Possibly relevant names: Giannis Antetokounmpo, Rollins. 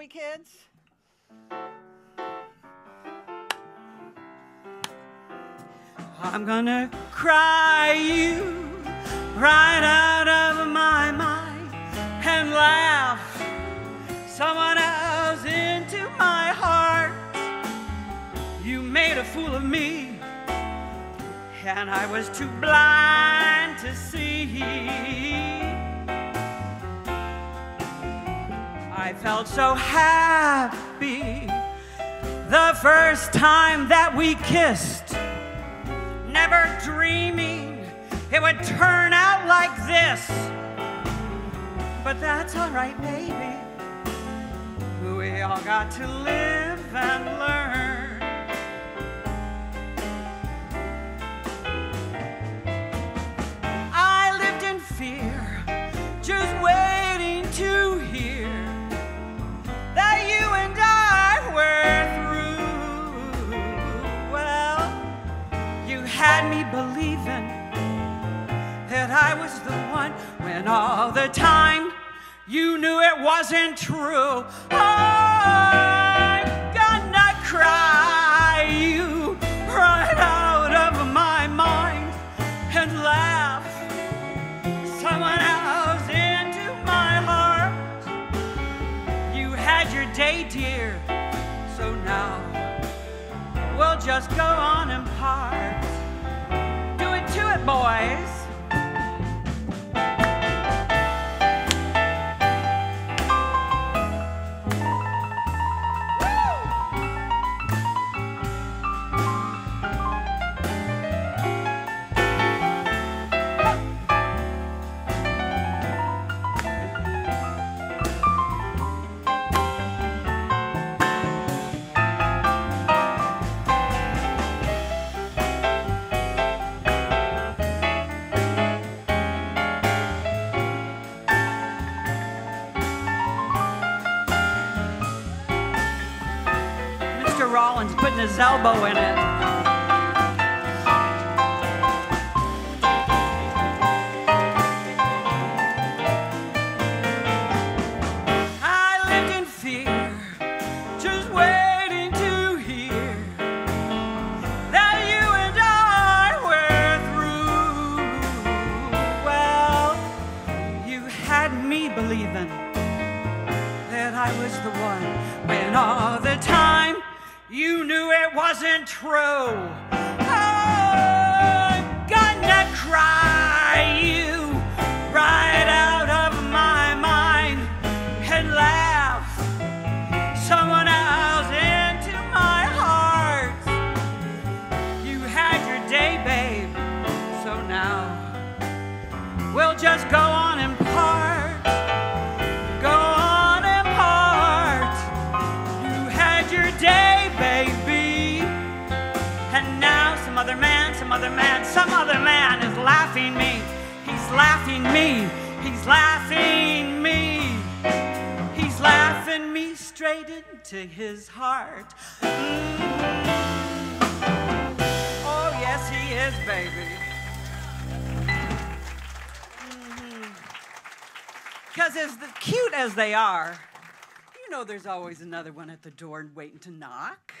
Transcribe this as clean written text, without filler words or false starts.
we, kids? I'm gonna cry you right out of my mind and laugh someone else into my heart. You made a fool of me, and I was too blind to see. I felt so happy the first time that we kissed, never dreaming it would turn out like this. But that's all right, baby. We all got to live and learn. I lived in fear, just waiting to hear that you and I were through. Well, you had me believing that I was the one, when all the time you knew it wasn't true. I'm gonna cry you right out of my mind and laugh someone else into my heart. You had your day, dear, so now we'll just go on and part. Do it to it, boys. Rollins putting his elbow in it. I lived in fear, just waiting to hear that you and I were through. Well, you had me believing that I was the one, when all the time you knew it wasn't true. I'm gonna cry you right out of my mind and laugh someone else into my heart. You had your day, babe, so now we'll just go on and part. Go on and part. You had your day, baby, and now some other man is laughing me. He's laughing me. He's laughing me. He's laughing me straight into his heart. Oh yes, he is, baby. 'Cause as cute as they are, you know, there's always another one at the door and waiting to knock.